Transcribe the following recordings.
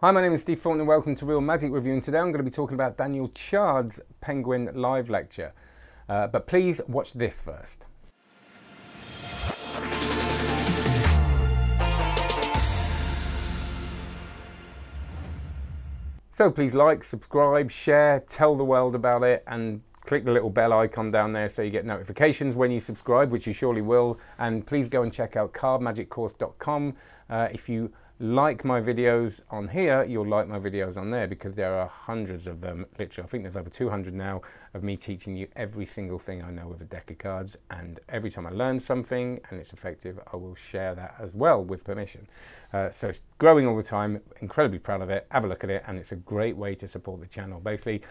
Hi, my name is Steve Thornton and welcome to Real Magic Review, and today I'm going to be talking about Daniel Chard's Penguin Live Lecture. But please watch this first. So please like, subscribe, share, tell the world about it, and click the little bell icon down there so you get notifications when you subscribe, which you surely will. And please go and check out cardmagiccourse.com. If you like my videos on here, you'll like my videos on there, because there are hundreds of them. Literally, I think there's over 200 now of me teaching you every single thing I know with a deck of cards, and every time I learn something and it's effective, I will share that as well with permission. So it's growing all the time, incredibly proud of it. Have a look at it, and it's a great way to support the channel. Basically,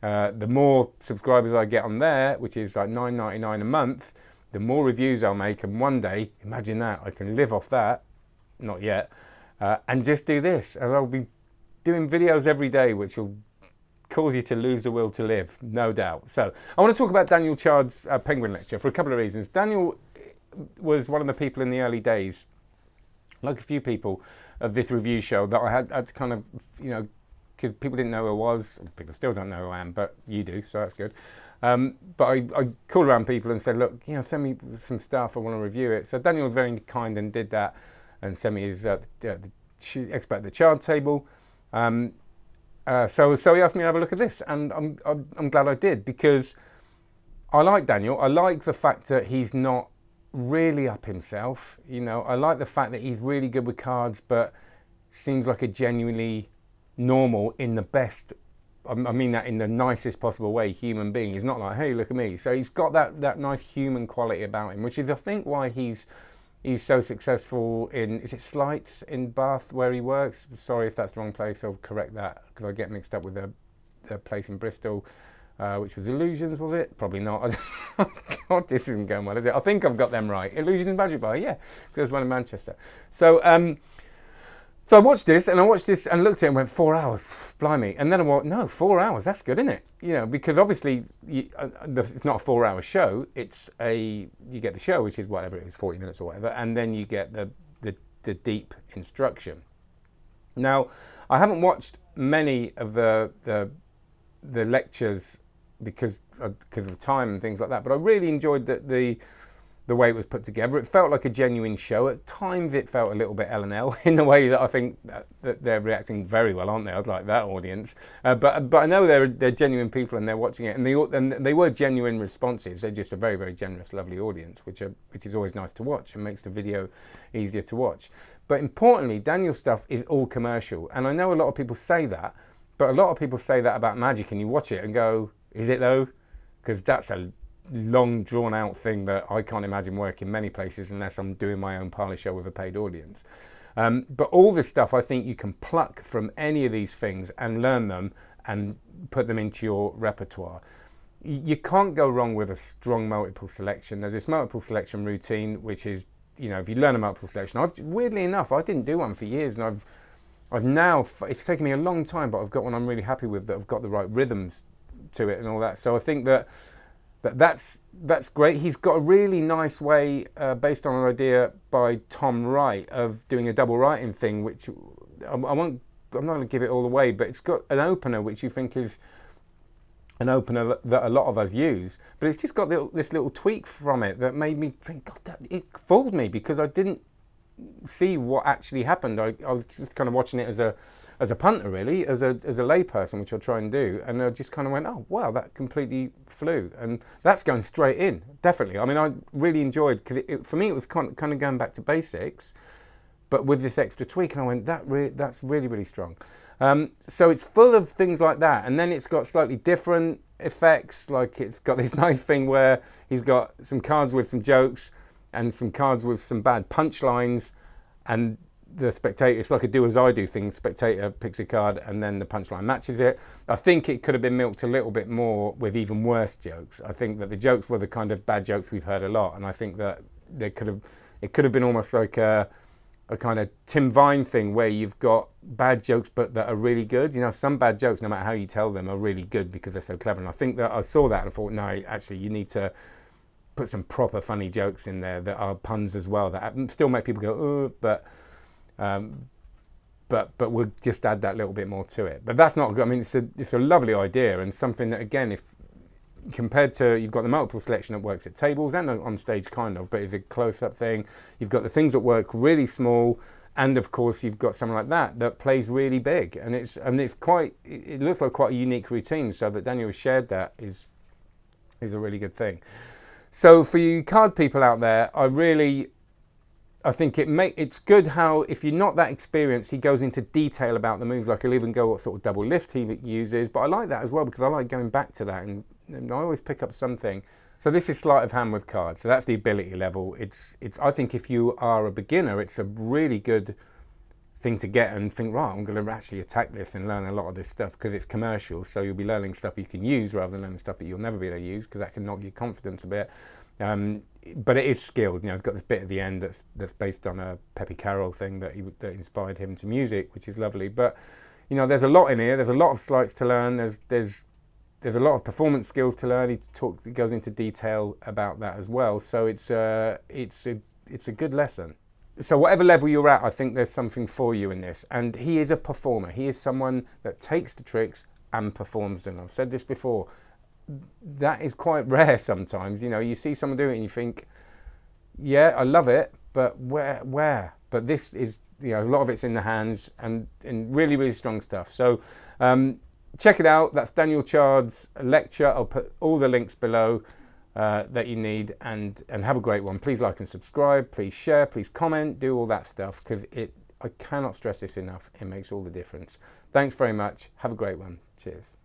the more subscribers I get on there, which is like $9.99 a month, the more reviews I'll make, and one day, imagine that, I can live off that, not yet, and just do this, and I'll be doing videos every day, which will cause you to lose the will to live, no doubt. So I want to talk about Daniel Chard's Penguin Lecture for a couple of reasons. Daniel was one of the people in the early days, like a few people of this review show, that I had to kind of, you know, because people didn't know who I was. People still don't know who I am, but you do, so that's good. But I called around people and said, look, you know, send me some stuff, I want to review it. So Daniel was very kind and did that, and sent me his expert at the Chard table. So he asked me to have a look at this, and I'm glad I did, because I like Daniel. I like the fact that he's not really up himself. You know, I like the fact that he's really good with cards, but seems like a genuinely normal, in the best, I mean that in the nicest possible way, human being. He's not like, hey, look at me. So he's got that nice human quality about him, which is, I think, why he's so successful in, is it Slights in Bath where he works? Sorry if that's the wrong place, I'll correct that, because I get mixed up with the place in Bristol, which was Illusions, was it? Probably not. God, this isn't going well, is it? I think I've got them right. Illusions Magic Bar, yeah, because there's one in Manchester. So I watched this, and looked at it and went, 4 hours, blimey. And then I went, no, 4 hours, that's good, isn't it? You know, because obviously it's not a 4-hour show. It's you get the show, which is whatever it is, 40 minutes or whatever, and then you get the deep instruction. Now, I haven't watched many of the lectures because of time and things like that, but I really enjoyed the way it was put together. It felt like a genuine show. At times it felt a little bit L&L in the way that I think that they're reacting very well, aren't they? I'd like that audience. But I know they're genuine people and they're watching it, and they were genuine responses. They're just a very, very generous, lovely audience, which is always nice to watch and makes the video easier to watch. But importantly, Daniel's stuff is all commercial. And I know a lot of people say that, but a lot of people say that about magic, and you watch it and go, is it though? Because that's a long drawn out thing that I can't imagine working many places unless I'm doing my own parlor show with a paid audience. But all this stuff, I think you can pluck from any of these things and learn them and put them into your repertoire. You can't go wrong with a strong multiple selection. There's this multiple selection routine, which is, you know, if you learn a multiple selection, weirdly enough, I didn't do one for years, and I've now, it's taken me a long time, but I've got one I'm really happy with, that I've got the right rhythms to it and all that. So I think that's great. He's got a really nice way, based on an idea by Tom Wright, of doing a double writing thing, which I'm not going to give it all away, but it's got an opener, which you think is an opener that a lot of us use, but it's just got this little tweak from it that made me think, God, it fooled me, because I didn't see what actually happened. I was just kind of watching it as a punter, really, as a layperson, which I'll try and do, and I just kind of went, oh wow, that completely flew, and that's going straight in, definitely. I mean, I really enjoyed, because for me it was kind of going back to basics, but with this extra tweak, and I went, that's really, really strong. So it's full of things like that, and then it's got slightly different effects, like it's got this nice thing where he's got some cards with some jokes, and some cards with some bad punchlines, and the spectator, it's like a do as I do thing, the spectator picks a card and then the punchline matches it. I think it could have been milked a little bit more with even worse jokes. I think that the jokes were the kind of bad jokes we've heard a lot, and I think that it could have been almost like a kind of Tim Vine thing, where you've got bad jokes but that are really good. You know, some bad jokes, no matter how you tell them, are really good because they're so clever, and I think that I saw that and thought, no, actually you need to put some proper funny jokes in there that are puns as well, that still make people go, oh, but but we'll just add that little bit more to it. But that's not, I mean, it's a lovely idea, and something that, again, if compared to, you've got the multiple selection that works at tables and on stage kind of, but it's a close-up thing. You've got the things that work really small, and of course you've got something like that that plays really big, and it's quite, it looks like quite a unique routine. So that Daniel shared that is a really good thing. So for you card people out there, I think it's good how, if you're not that experienced, he goes into detail about the moves. Like, he'll even go what sort of double lift he uses, but I like that as well because I like going back to that, and I always pick up something. So this is sleight of hand with cards. So that's the ability level. I think if you are a beginner, it's a really good thing to get and think, right, I'm going to actually attack this and learn a lot of this stuff, because it's commercial. So you'll be learning stuff you can use rather than learning stuff that you'll never be able to use, because that can knock your confidence a bit. But it is skilled. You know, it's got this bit at the end that's based on a Pepe Carroll thing that inspired him to music, which is lovely. But you know, there's a lot in here. There's a lot of sleights to learn. There's a lot of performance skills to learn. He goes into detail about that as well. So it's a good lesson. So whatever level you're at, I think there's something for you in this. And he is a performer. He is someone that takes the tricks and performs them. I've said this before. That is quite rare sometimes. You know, you see someone do it and you think, yeah, I love it, but where? But this is, you know, a lot of it's in the hands and really, really strong stuff. So check it out. That's Daniel Chard's lecture. I'll put all the links below that you need, and have a great one. Please like and subscribe. Please share. Please comment. Do all that stuff, because I cannot stress this enough. It makes all the difference. Thanks very much. Have a great one. Cheers.